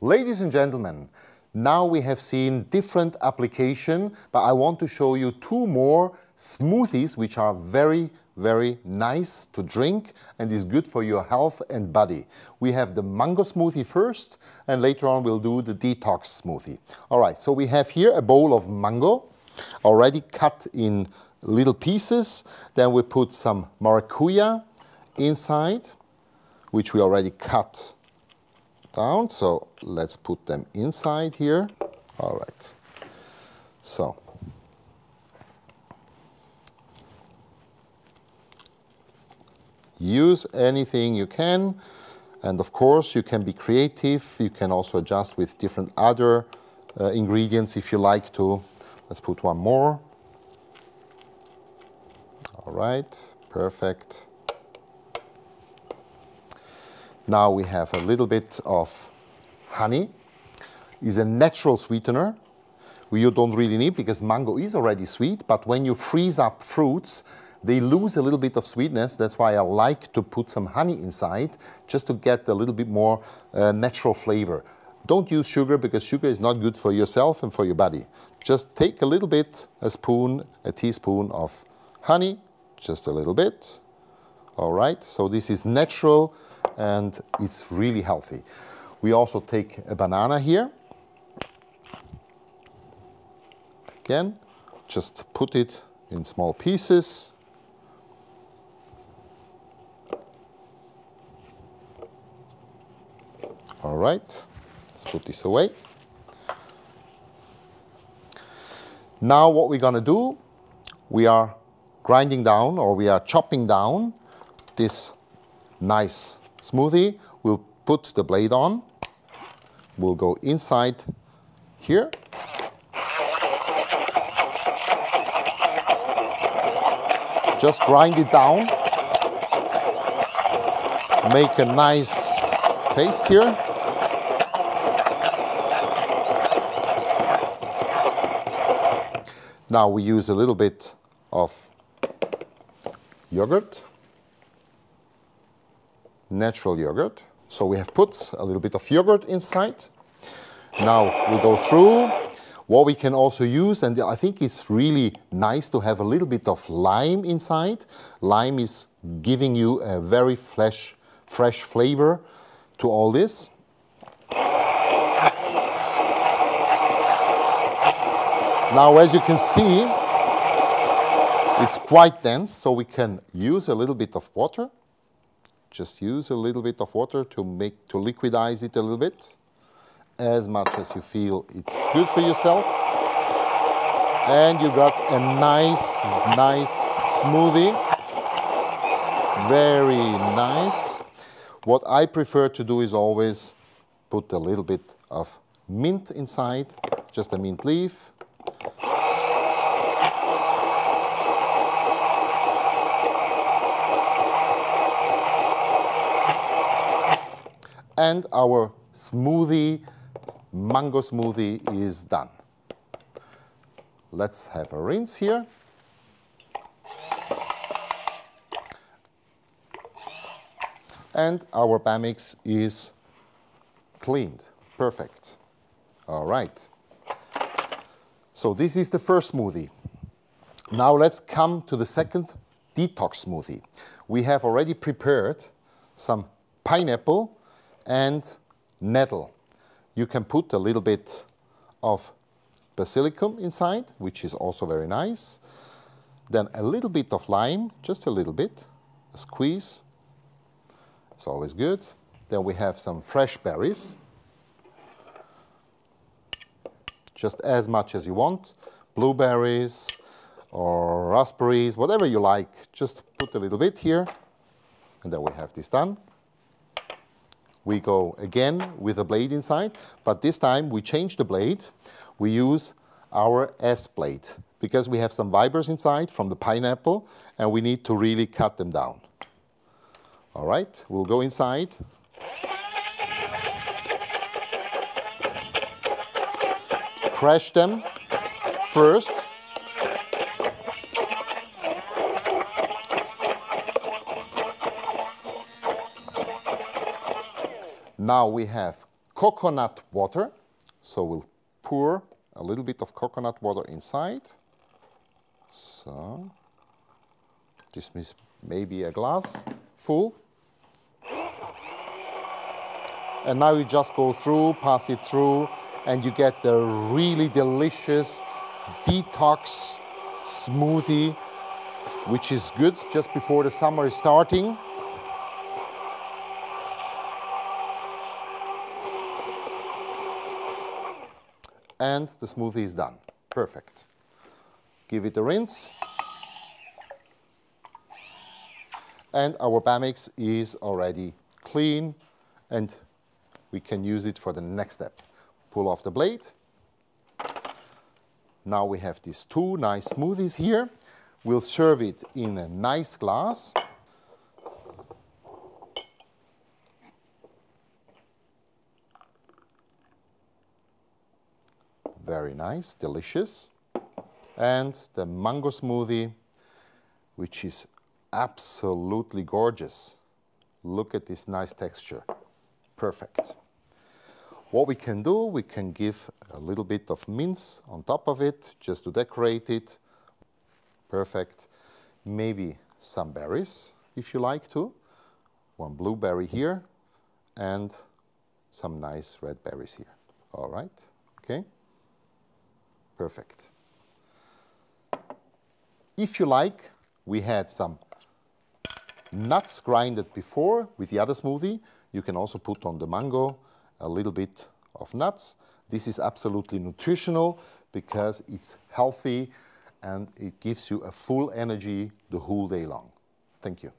Ladies and gentlemen, now we have seen different application, but I want to show you two more smoothies which are very nice to drink and is good for your health and body. We have the mango smoothie first, and later on we'll do the detox smoothie. All right, so we have here a bowl of mango already cut in little pieces. Then we put some maracuja inside, which we already cut down. So let's put them inside here. All right, so use anything you can, and of course you can be creative. You can also adjust with different other ingredients if you like to. Let's put one more. All right, perfect. Now we have a little bit of honey. It's a natural sweetener. You don't really need, because mango is already sweet, but when you freeze up fruits, they lose a little bit of sweetness. That's why I like to put some honey inside, just to get a little bit more natural flavor. Don't use sugar, because sugar is not good for yourself and for your body. Just take a little bit, a teaspoon of honey, just a little bit. All right, so this is natural and it's really healthy. We also take a banana here. Again, just put it in small pieces. All right, let's put this away. Now what we're gonna do, we are grinding down, or we are chopping down this nice smoothie. We'll put the blade on, we'll go inside here. Just grind it down, make a nice paste here. Now we use a little bit of yogurt, natural yogurt. So we have put a little bit of yogurt inside. Now we go through. What we can also use, and I think it's really nice to have a little bit of lime inside. Lime is giving you a very fresh flavor to all this. Now, as you can see, it's quite dense, so we can use a little bit of water. Just use a little bit of water to liquidize it a little bit, as much as you feel it's good for yourself. And you got a nice smoothie. Very nice. What I prefer to do is always put a little bit of mint inside, just a mint leaf. And our smoothie, mango smoothie, is done. Let's have a rinse here. And our Bamix is cleaned. Perfect. All right. So this is the first smoothie. Now let's come to the second detox smoothie. We have already prepared some pineapple and nettle. You can put a little bit of basilicum inside, which is also very nice. Then a little bit of lime, just a little bit, a squeeze. It's always good. Then we have some fresh berries. Just as much as you want. Blueberries or raspberries, whatever you like. Just put a little bit here. And then we have this done. We go again with a blade inside, but this time we change the blade. We use our S-blade, because we have some fibers inside from the pineapple and we need to really cut them down. All right, we'll go inside. Crush them first. Now we have coconut water. So we'll pour a little bit of coconut water inside. So this is maybe a glass full. And now you just go through, pass it through, and you get the really delicious detox smoothie, which is good just before the summer is starting. And the smoothie is done. Perfect. Give it a rinse. And our Bamix is already clean, and we can use it for the next step. Pull off the blade. Now we have these two nice smoothies here. We'll serve it in a nice glass. Very nice, delicious. And the mango smoothie, which is absolutely gorgeous. Look at this nice texture. Perfect. What we can do, we can give a little bit of mince on top of it, just to decorate it. Perfect. Maybe some berries, if you like to. One blueberry here, and some nice red berries here. All right, okay. Perfect. If you like, we had some nuts grinded before with the other smoothie. You can also put on the mango a little bit of nuts. This is absolutely nutritional because it's healthy and it gives you a full energy the whole day long. Thank you.